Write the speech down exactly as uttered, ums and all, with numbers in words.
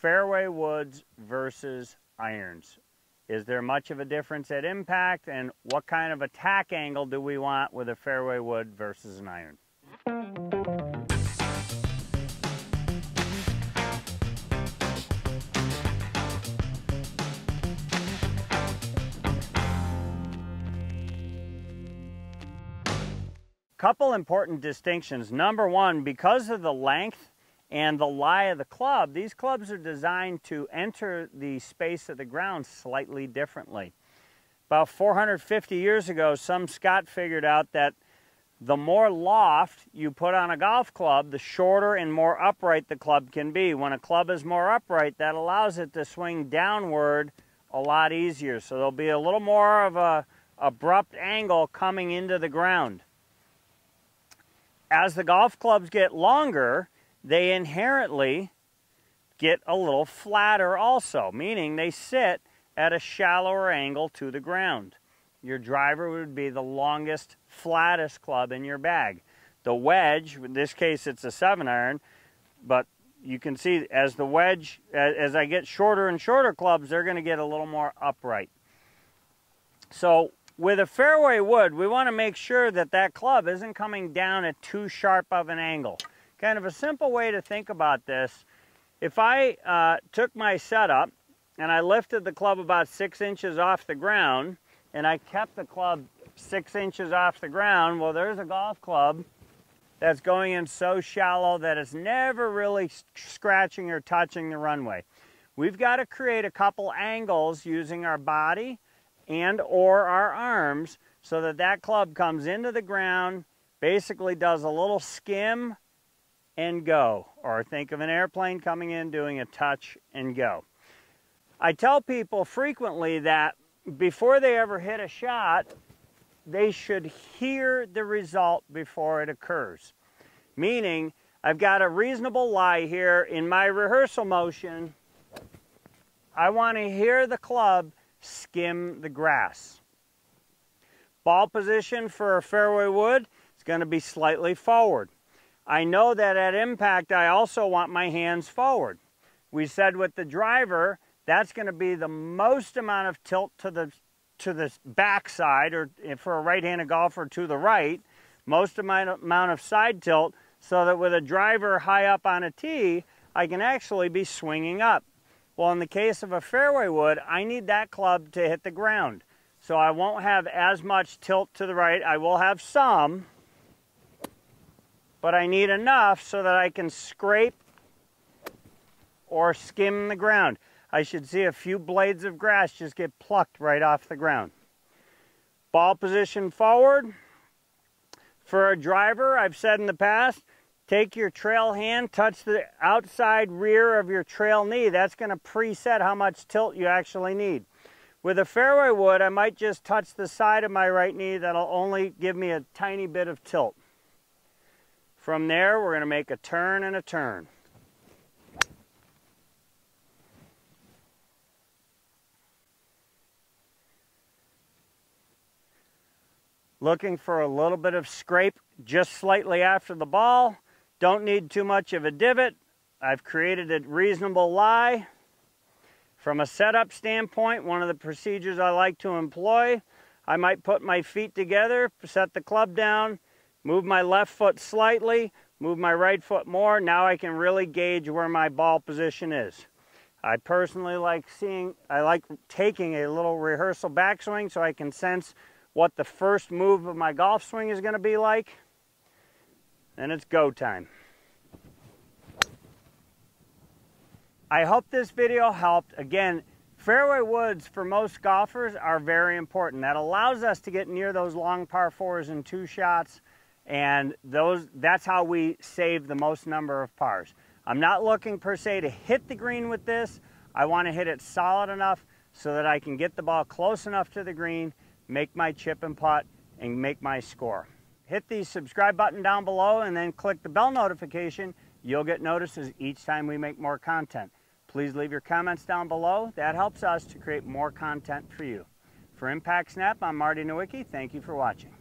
fairway woods versus irons. Is there much of a difference at impact, and what kind of attack angle do we want with a fairway wood versus an iron? Couple important distinctions. Number one, because of the length and the lie of the club, these clubs are designed to enter the space of the ground slightly differently. About four hundred fifty years ago, some Scot figured out that the more loft you put on a golf club, the shorter and more upright the club can be. When a club is more upright, that allows it to swing downward a lot easier. So there'll be a little more of a abrupt angle coming into the ground. As the golf clubs get longer, they inherently get a little flatter also, meaning they sit at a shallower angle to the ground. Your driver would be the longest, flattest club in your bag. The wedge, in this case it's a seven iron, but you can see as the wedge, as I get shorter and shorter clubs, they're going to get a little more upright. So with a fairway wood, we want to make sure that that club isn't coming down at too sharp of an angle. Kind of a simple way to think about this, if I uh, took my setup and I lifted the club about six inches off the ground and I kept the club six inches off the ground, well, there's a golf club that's going in so shallow that it's never really scratching or touching the runway. We've got to create a couple angles using our body and or our arms so that that club comes into the ground, basically does a little skim and go, or think of an airplane coming in doing a touch and go. I tell people frequently that before they ever hit a shot, they should hear the result before it occurs. Meaning, I've got a reasonable lie here in my rehearsal motion. I want to hear the club skim the grass. Ball position for a fairway wood is going to be slightly forward. I know that at impact, I also want my hands forward. We said with the driver, that's going to be the most amount of tilt to the, to the backside, or for a right-handed golfer, to the right, most amount of side tilt, so that with a driver high up on a tee, I can actually be swinging up. Well, in the case of a fairway wood, I need that club to hit the ground. So I won't have as much tilt to the right. I will have some, but I need enough so that I can scrape or skim the ground. I should see a few blades of grass just get plucked right off the ground. Ball position forward. For a driver, I've said in the past, take your trail hand, touch the outside rear of your trail knee. That's going to preset how much tilt you actually need. With a fairway wood, I might just touch the side of my right knee. That'll only give me a tiny bit of tilt. From there, we're going to make a turn and a turn. Looking for a little bit of scrape just slightly after the ball. Don't need too much of a divot. I've created a reasonable lie. From a setup standpoint, one of the procedures I like to employ, I might put my feet together, set the club down, move my left foot slightly, move my right foot more. Now I can really gauge where my ball position is. I personally like seeing, I like taking a little rehearsal backswing so I can sense what the first move of my golf swing is going to be like. And it's go time. I hope this video helped. Again, fairway woods for most golfers are very important. That allows us to get near those long par fours in two shots. And those, that's how we save the most number of pars. I'm not looking per se to hit the green with this. I want to hit it solid enough so that I can get the ball close enough to the green, make my chip and putt, and make my score. Hit the subscribe button down below and then click the bell notification. You'll get notices each time we make more content. Please leave your comments down below. That helps us to create more content for you. For Impact Snap, I'm Marty Nowicki. Thank you for watching.